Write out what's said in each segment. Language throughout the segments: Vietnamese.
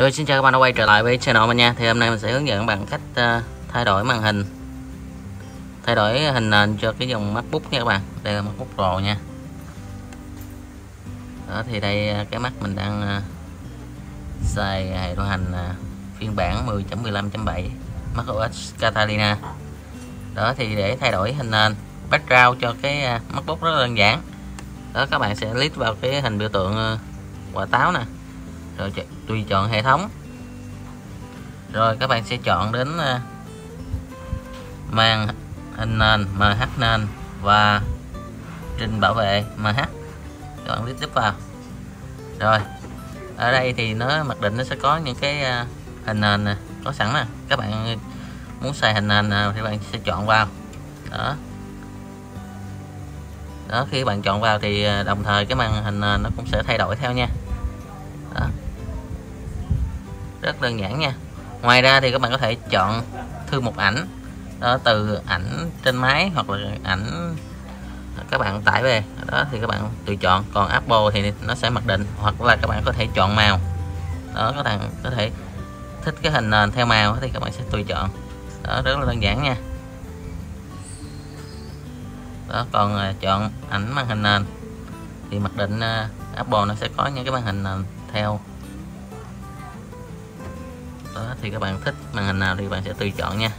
Rồi xin chào các bạn đã quay trở lại với channel mình nha. Thì hôm nay mình sẽ hướng dẫn các bạn cách thay đổi màn hình, thay đổi hình nền cho cái dòng MacBook nha các bạn. Đây là MacBook Pro nha. Đó, thì đây cái Mac mình đang xài hệ điều hành phiên bản 10.15.7 macOS Catalina. Đó thì để thay đổi hình nền background cho cái MacBook rất là đơn giản. Đó, các bạn sẽ click vào cái hình biểu tượng quả táo nè, rồi tùy chọn hệ thống, rồi các bạn sẽ chọn đến màn hình nền MH nền và trình bảo vệ MH, chọn click tiếp vào. Rồi ở đây thì nó mặc định nó sẽ có những cái hình nền này, có sẵn nè, các bạn muốn xài hình nền nào thì bạn sẽ chọn vào. Đó. Đó, khi bạn chọn vào thì đồng thời cái màn hình nền nó cũng sẽ thay đổi theo nha. Đó. Rất đơn giản nha. Ngoài ra thì các bạn có thể chọn thư mục ảnh. Đó, từ ảnh trên máy hoặc là ảnh các bạn tải về. Đó thì các bạn tùy chọn. Còn Apple thì nó sẽ mặc định, hoặc là các bạn có thể chọn màu. Đó, các bạn có thể thích cái hình nền theo màu thì các bạn sẽ tùy chọn. Đó, rất là đơn giản nha. Đó, còn chọn ảnh màn hình nền thì mặc định Apple nó sẽ có những cái màn hình nền theo. Đó, thì các bạn thích màn hình nào thì bạn sẽ tùy chọn nha.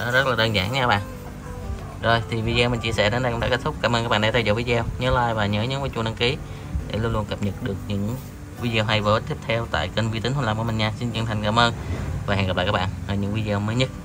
Đó, rất là đơn giản nha các bạn. Rồi thì video mình chia sẻ đến đây cũng đã kết thúc. Cảm ơn các bạn đã theo dõi video. Nhớ like và nhớ nhấn vào chuông đăng ký để luôn luôn cập nhật được những video hay và tiếp theo tại kênh Vi Tính Huỳnh Lâm của mình nha. Xin chân thành cảm ơn và hẹn gặp lại các bạn ở những video mới nhất.